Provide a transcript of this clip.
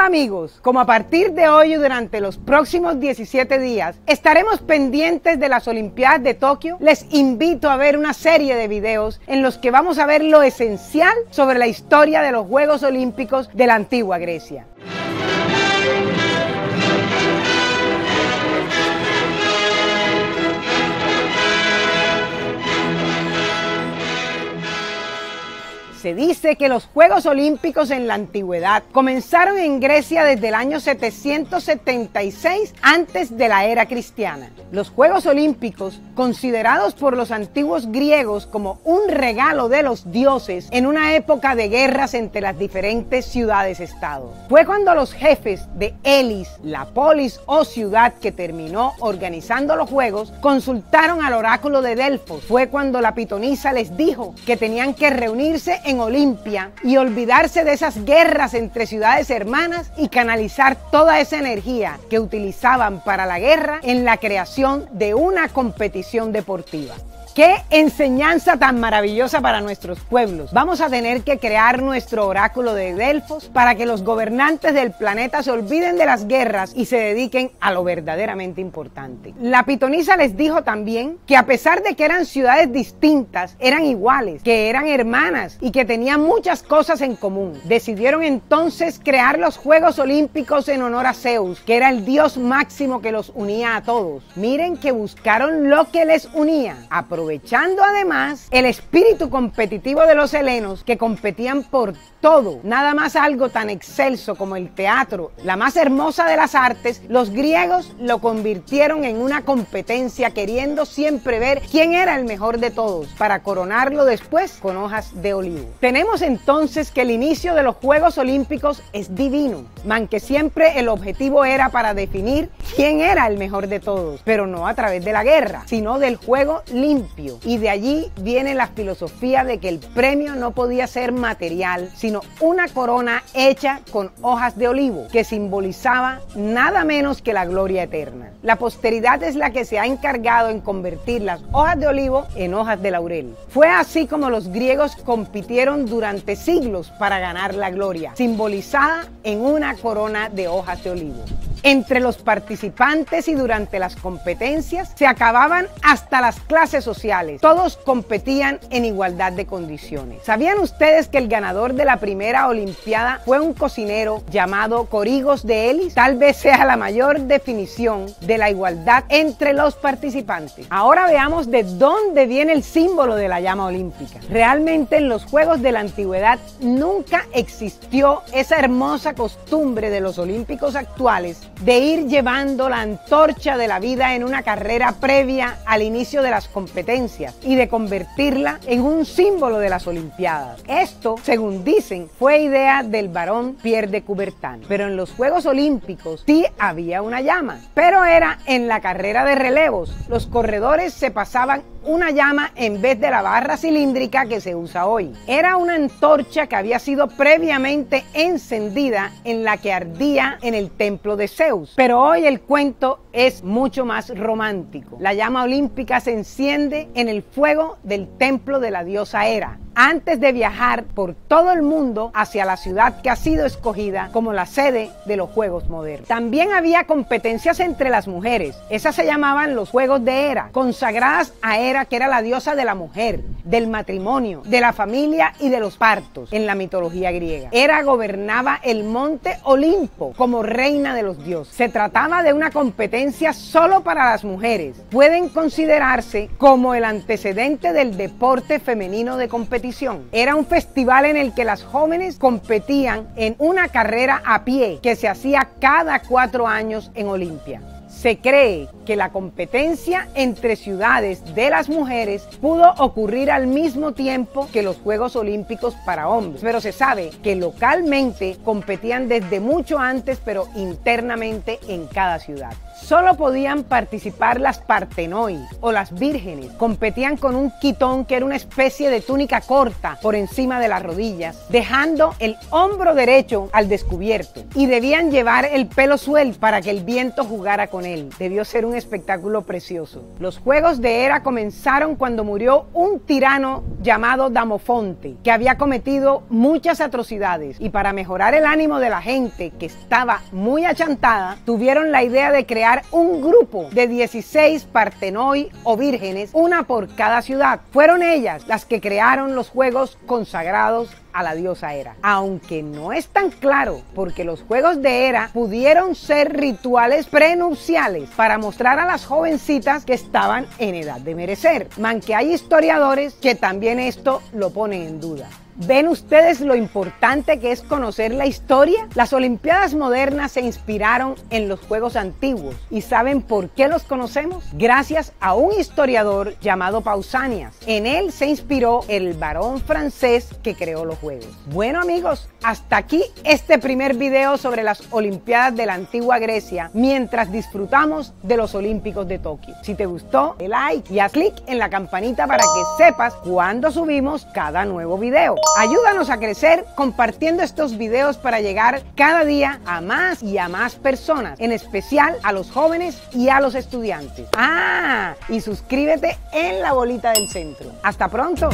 tal amigos? Como a partir de hoy y durante los próximos 17 días estaremos pendientes de las Olimpiadas de Tokio, les invito a ver una serie de videos en los que vamos a ver lo esencial sobre la historia de los Juegos Olímpicos de la antigua Grecia. Se dice que los Juegos Olímpicos en la antigüedad comenzaron en Grecia desde el año 776 antes de la era cristiana. Los Juegos Olímpicos, considerados por los antiguos griegos como un regalo de los dioses en una época de guerras entre las diferentes ciudades-estado, fue cuando los jefes de Elis, la polis o ciudad que terminó organizando los Juegos, consultaron al oráculo de Delfos. Fue cuando la pitonisa les dijo que tenían que reunirse en Olimpia y olvidarse de esas guerras entre ciudades hermanas y canalizar toda esa energía que utilizaban para la guerra en la creación de una competición deportiva. ¡Qué enseñanza tan maravillosa para nuestros pueblos! Vamos a tener que crear nuestro oráculo de Delfos para que los gobernantes del planeta se olviden de las guerras y se dediquen a lo verdaderamente importante. La pitonisa les dijo también que a pesar de que eran ciudades distintas, eran iguales, que eran hermanas y que tenían muchas cosas en común. Decidieron entonces crear los Juegos Olímpicos en honor a Zeus, que era el dios máximo que los unía a todos. Miren que buscaron lo que les unía, aprovechando además el espíritu competitivo de los helenos, que competían por todo. Nada más algo tan excelso como el teatro, la más hermosa de las artes, los griegos lo convirtieron en una competencia, queriendo siempre ver quién era el mejor de todos, para coronarlo después con hojas de olivo. Tenemos entonces que el inicio de los Juegos Olímpicos es divino, man que siempre el objetivo era para definir quién era el mejor de todos, pero no a través de la guerra, sino del juego limpio. Y de allí viene la filosofía de que el premio no podía ser material, sino una corona hecha con hojas de olivo, que simbolizaba nada menos que la gloria eterna. La posteridad es la que se ha encargado en convertir las hojas de olivo en hojas de laurel. Fue así como los griegos compitieron durante siglos para ganar la gloria, simbolizada en una corona de hojas de olivo. Entre los participantes y durante las competencias se acababan hasta las clases sociales. Todos competían en igualdad de condiciones. ¿Sabían ustedes que el ganador de la primera Olimpiada fue un cocinero llamado Corigos de Elis? Tal vez sea la mayor definición de la igualdad entre los participantes. Ahora veamos de dónde viene el símbolo de la llama olímpica. Realmente en los Juegos de la Antigüedad nunca existió esa hermosa costumbre de los olímpicos actuales de ir llevando la antorcha de la vida en una carrera previa al inicio de las competencias y de convertirla en un símbolo de las Olimpiadas. Esto, según dicen, fue idea del barón Pierre de Coubertin. Pero en los Juegos Olímpicos sí había una llama, pero era en la carrera de relevos. Los corredores se pasaban una llama en vez de la barra cilíndrica que se usa hoy. Era una antorcha que había sido previamente encendida en la que ardía en el templo de Zeus. Pero hoy el cuento es mucho más romántico. La llama olímpica se enciende en el fuego del templo de la diosa Hera, antes de viajar por todo el mundo hacia la ciudad que ha sido escogida como la sede de los Juegos modernos. También había competencias entre las mujeres. Esas se llamaban los Juegos de Hera, consagradas a Hera, que era la diosa de la mujer, del matrimonio, de la familia y de los partos en la mitología griega. Hera gobernaba el monte Olimpo como reina de los dioses. Se trataba de una competencia solo para las mujeres. Pueden considerarse como el antecedente del deporte femenino de competición. Era un festival en el que las jóvenes competían en una carrera a pie que se hacía cada 4 años en Olimpia. Se cree que la competencia entre ciudades de las mujeres pudo ocurrir al mismo tiempo que los Juegos Olímpicos para hombres, pero se sabe que localmente competían desde mucho antes, pero internamente en cada ciudad. Solo podían participar las partenoi o las vírgenes. Competían con un quitón, que era una especie de túnica corta por encima de las rodillas, dejando el hombro derecho al descubierto, y debían llevar el pelo suelto para que el viento jugara con él. Debió ser un espectáculo precioso. Los juegos de Hera comenzaron cuando murió un tirano llamado Damofonte, que había cometido muchas atrocidades, y para mejorar el ánimo de la gente, que estaba muy achantada, tuvieron la idea de crear un grupo de 16 partenoi o vírgenes, una por cada ciudad. Fueron ellas las que crearon los juegos consagrados a la diosa Hera, aunque no es tan claro, porque los juegos de Hera pudieron ser rituales prenupciales para mostrar a las jovencitas que estaban en edad de merecer, man que hay historiadores que también esto lo ponen en duda. ¿Ven ustedes lo importante que es conocer la historia? Las Olimpiadas modernas se inspiraron en los Juegos Antiguos. ¿Y saben por qué los conocemos? Gracias a un historiador llamado Pausanias. En él se inspiró el varón francés que creó los Juegos. Bueno amigos, hasta aquí este primer video sobre las Olimpiadas de la Antigua Grecia, mientras disfrutamos de los Olímpicos de Tokio. Si te gustó, dale like y haz clic en la campanita para que sepas cuando subimos cada nuevo video. Ayúdanos a crecer compartiendo estos videos para llegar cada día a más personas, en especial a los jóvenes y a los estudiantes. ¡Ah! Y suscríbete en la bolita del centro. ¡Hasta pronto!